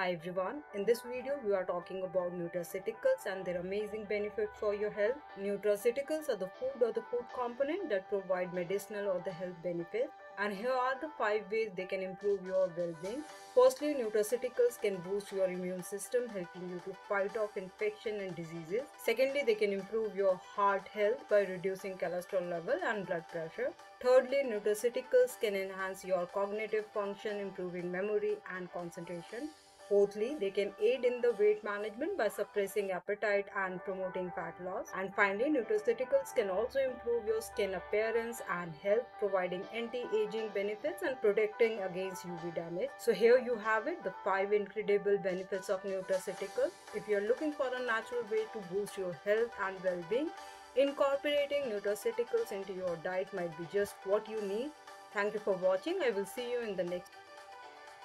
Hi everyone, in this video we are talking about nutraceuticals and their amazing benefit for your health. Nutraceuticals are the food or the food component that provide medicinal or the health benefits, and here are the 5 ways they can improve your well-being. Firstly, nutraceuticals can boost your immune system, helping you to fight off infection and diseases. Secondly, they can improve your heart health by reducing cholesterol level and blood pressure. Thirdly, nutraceuticals can enhance your cognitive function, improving memory and concentration. Fourthly, they can aid in the weight management by suppressing appetite and promoting fat loss. And finally, nutraceuticals can also improve your skin appearance and health, providing anti-aging benefits and protecting against UV damage. So here you have it, the 5 incredible benefits of nutraceuticals. If you are looking for a natural way to boost your health and well-being, incorporating nutraceuticals into your diet might be just what you need. Thank you for watching. I will see you in the next video.